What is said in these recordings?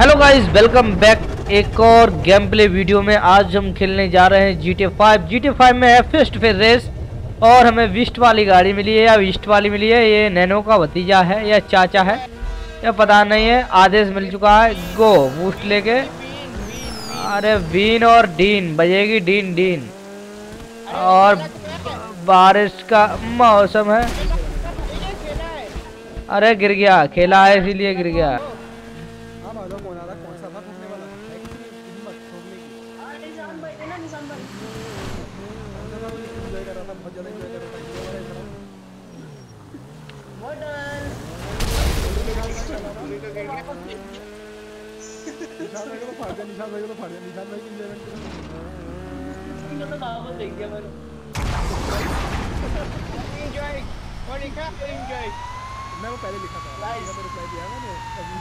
Hello guys, welcome back एक और game play video में। आज हम खेलने जा रहे हैं GTA 5 में है फर्स्ट फेज रेस। और हमें विस्ट वाली गाड़ी मिली है या विस्ट वाली मिली है। ये नैनो का भतीजा है या चाचा है या पता नहीं है। आदेश मिल चुका है, गो बूस्ट लेके। अरे बीन और डीन बजेगी, डीन डीन। और बारिश का मौसम है। अरे गिर गया, खेला है इसीलिए गिर गया। मैं वो पहले लिखा था, रिप्लाई दिया मैंने अभी।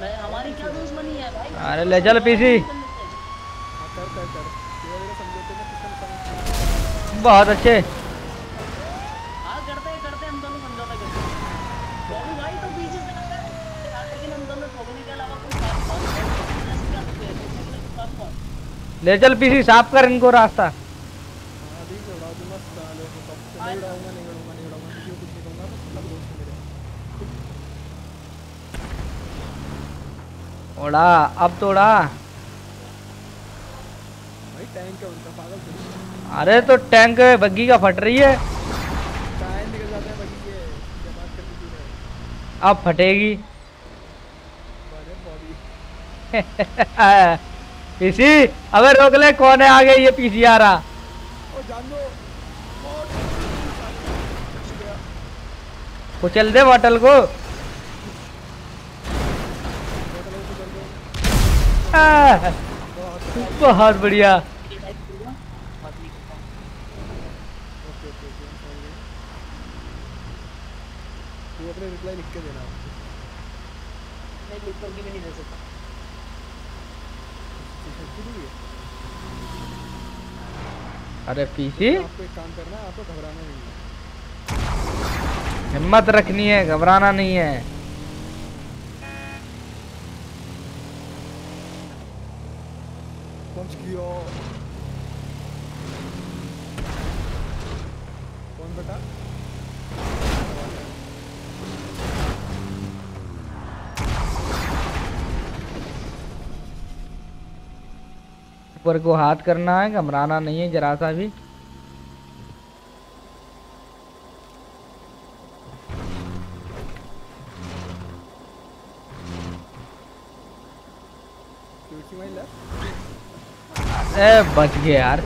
मैं हमारी क्या दुश्मनी है भाई। अरे ले चल पीसी, बहुत अच्छे। करते हम दोनों समझौता करते भाई। तो पीछे से लेकिन हम दोनों ठोकने के अलावा कोई। ले चल पीसी, साफ कर इनको रास्ता। उड़ा अब तो उड़ा। अरे तो टैंक बग्गी का फट रही है, अब फटेगी। पीसी अबे रोक ले, कौन है आगे? ये पीसी आ रहा। कुचल दे बॉटल को। बहुत बढ़िया। रिप्लाई लिख के देना। मैं नहीं दे सकता। अरे पीसी आपको एक काम करना है, आपको घबराना नहीं है, हिम्मत रखनी है, घबराना नहीं है। पंच किया कौन बेटा? ऊपर को हाथ करना है, घबराना नहीं है जरा सा भी। अरे बच गए यार।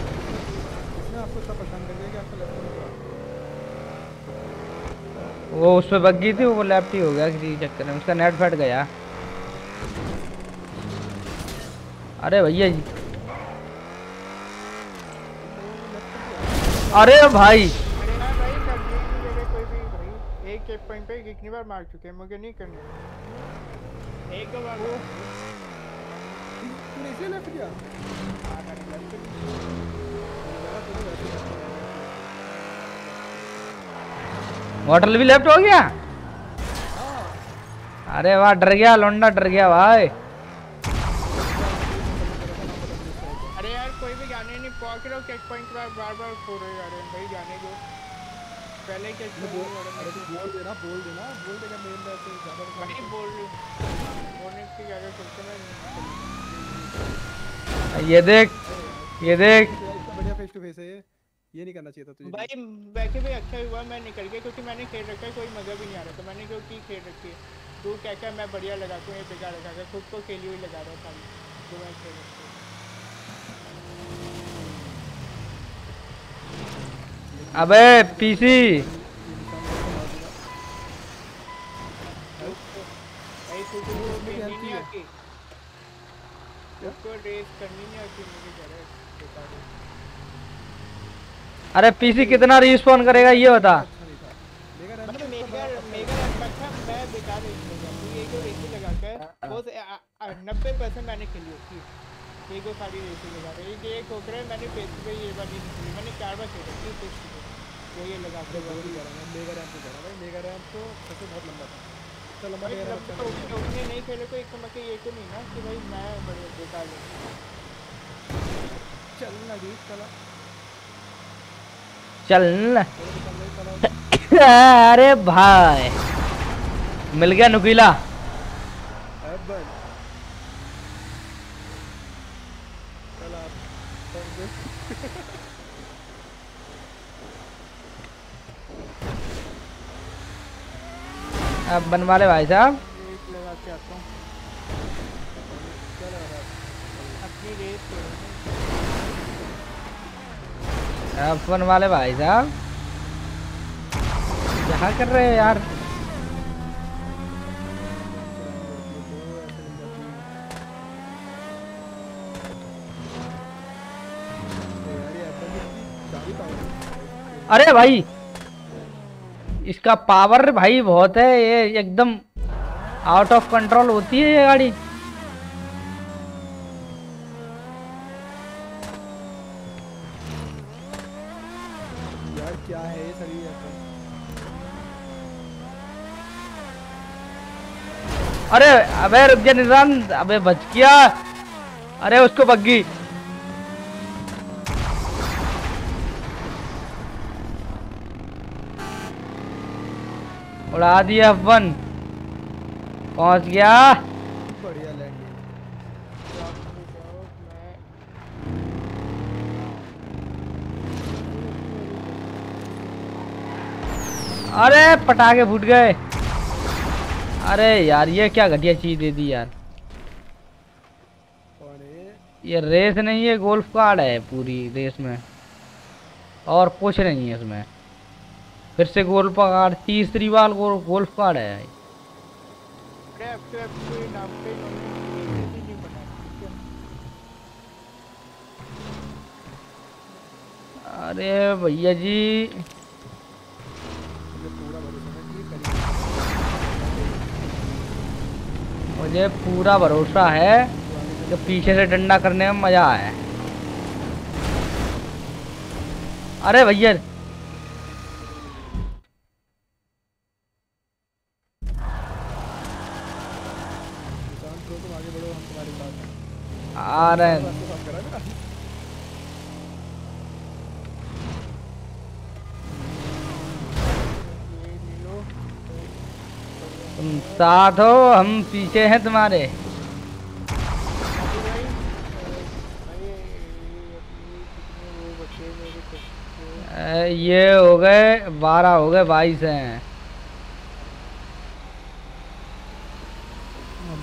वो उसमें बग्गी थी, वो लेफ्ट ही हो गया किसी चक्कर में, उसका नेट फट गया। अरे भैया जी, अरे भाई एक पॉइंट पे कितनी बार मार चुके हैं, मुझे नहीं करना। एक बार वो नीचे लग गया। बॉटल भी लेफ्ट हो गया। अरे वाह, डर गया लौंडा, डर गया भाई। बार-बार हो रहे यार भाई, जाने दो पहले क्या। अरे तू बोल देना, बोल देना, बोल देना। मेरे में तो ज्यादा नहीं बोल रही, बोलने की ज्यादा सोचते नहीं। ये देख, ये देख, बढ़िया फेस टू फेस है। ये नहीं करना चाहिए था तुझे भाई। वैसे भी अच्छा हुआ मैं निकल गया, क्योंकि मैंने खेल रखा है, कोई मजा भी नहीं आ रहा था। मैंने क्योंकि खेल रखी है, तू क्या क्या मैं बढ़िया लगाता हूं, ये बेकार लगा के खुद को खेली हुई लगा रहा था जो मैं खेल रहा था। अबे पीसी अरे पीसी कितना रिस्पॉन्ड करेगा ये बता। मैंने 4 बार खेला, तो ये लगा कर मेगा रैंप पे जा रहा भाई। मेगा रैंप तो सबसे बहुत लंबा था, इतना लंबा मेगा रैंप तो उसने नहीं खेले तो एक मतलब ये तो नहीं ना कि भाई मैं बड़े बेकार चलना जी चलना। अरे भाई मिल गया नुकीला। अब बनवा ले भाई साहब भाई साहब क्या कर रहे हो यार। अरे भाई इसका पावर भाई बहुत है, ये एकदम आउट ऑफ कंट्रोल होती है ये गाड़ी। यार क्या है ये सभी यार। अरे अबे रुक जा निशान, अबे बच गया। अरे उसको बग्गी उड़ा दिया। F1 पहुंच गया। बढ़िया लैंडिंग। अरे पटाखे फूट गए। अरे यार ये क्या घटिया चीज दे दी यार। ये रेस नहीं है, गोल्फ कार्ड है पूरी रेस में और कुछ नहीं है इसमें। फिर से गोल्फ कार्ड, तीसरी बार गोल्फ कार्ड है। अरे भैया जी मुझे पूरा भरोसा है कि पीछे से डंडा करने में मजा आया। अरे भैया आ रहे हैं। तुम साथ हो हम पीछे हैं तुम्हारे। ये हो गए 12, हो गए 22 हैं।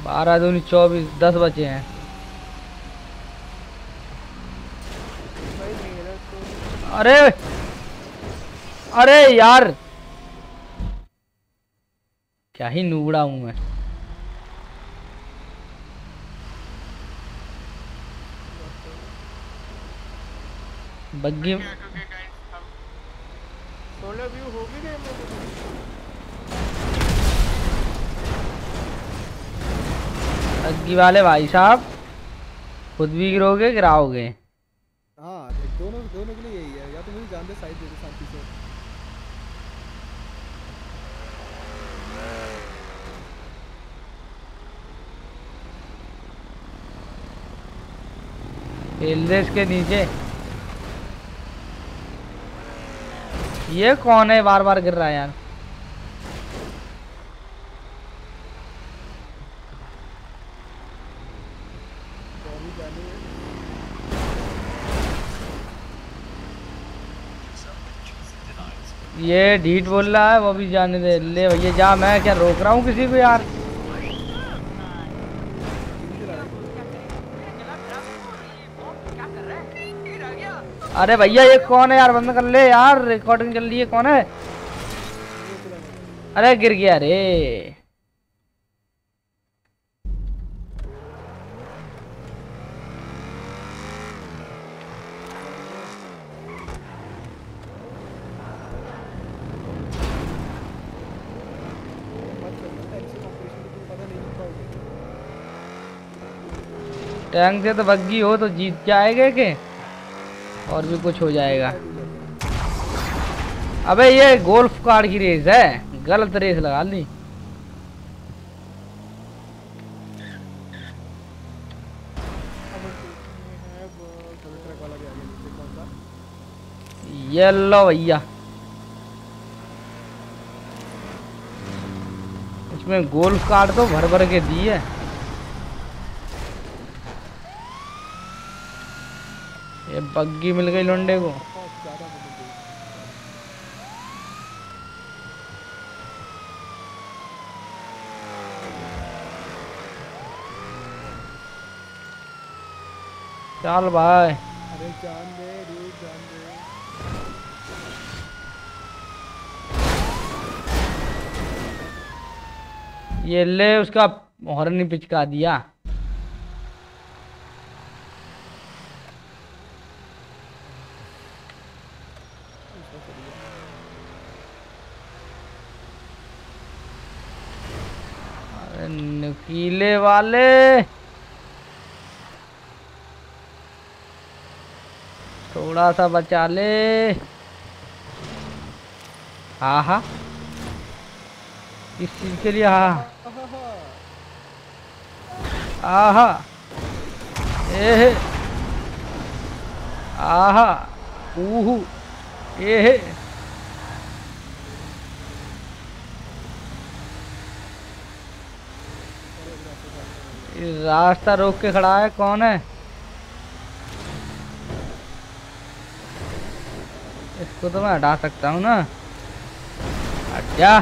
12 दूनी 24, 10 बचे हैं। अरे अरे यार क्या ही नूबड़ा हूं मैं। बग्गी बग्गी वाले भाई साहब खुद भी गिरोगे गिराओगे। हाँ दोनों के लिए यही है, या तो मुझे जानते साइड दे दो शांति से। हिल्स के नीचे ये कौन है बार बार गिर रहा है यार। ये ढीठ बोल रहा है वो भी जाने दे। ले भैया जा, मैं क्या रोक रहा हूँ किसी को यार। अरे भैया ये कौन है यार, बंद कर ले यार, रिकॉर्डिंग चल रही है। कौन है? अरे गिर गया रे। टैंक से तो बग्गी हो तो जीत जाएगा के और भी कुछ हो जाएगा। अबे ये गोल्फ कार की रेस है, गलत रेस लगा ली। ये लो भैया, इसमें गोल्फ कार तो भर भर के दी है। ये बग्गी मिल गई लौंडे को। चल भाई, अरे जान दे, जान दे। ये ले, उसका हॉर्न ही पिचका दिया। अरे नुकीले वाले, थोड़ा सा बचा ले। हाँ हाँ, इस चीज के लिए। हाँ आहा, एहे, आहा, ऊहू, एहे। रास्ता रोक के खड़ा है, कौन है? इसको तो मैं हटा सकता हूँ ना। अच्छा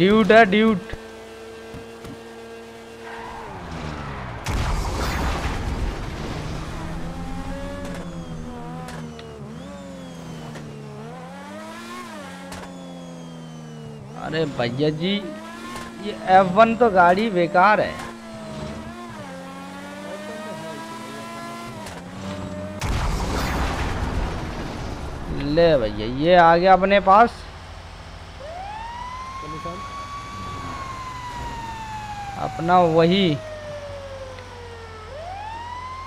ड्यूट है, ड्यूट। अरे भैया जी, ये F1 तो गाड़ी बेकार है। ले भैया, ये आ गया अपने पास। अपना वही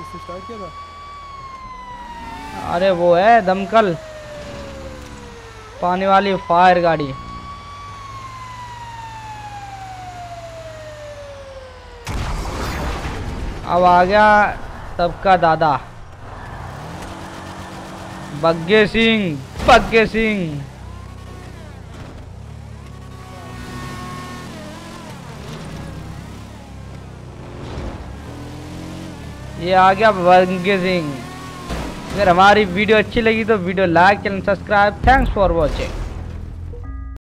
स्टार्ट किया था। अरे वो है दमकल, पानी वाली फायर गाड़ी। अब आ गया सबका दादा बग्गे सिंह, बग्गे सिंह। ये आ गया बग्गे सिंह। अगर हमारी वीडियो अच्छी लगी तो video like and subscribe. Thanks for watching.